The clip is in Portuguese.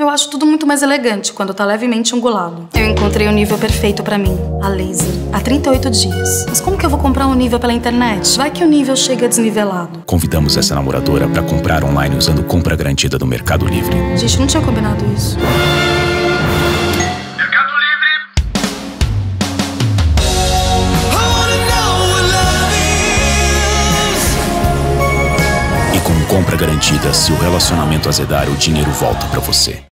Eu acho tudo muito mais elegante quando tá levemente angulado. Eu encontrei o nível perfeito pra mim, a laser, há 38 dias. Mas como que eu vou comprar um nível pela internet? Vai que o nível chega desnivelado. Convidamos essa namoradora pra comprar online usando compra garantida do Mercado Livre. Gente, não tinha combinado isso. Compra garantida, se o relacionamento azedar, o dinheiro volta pra você.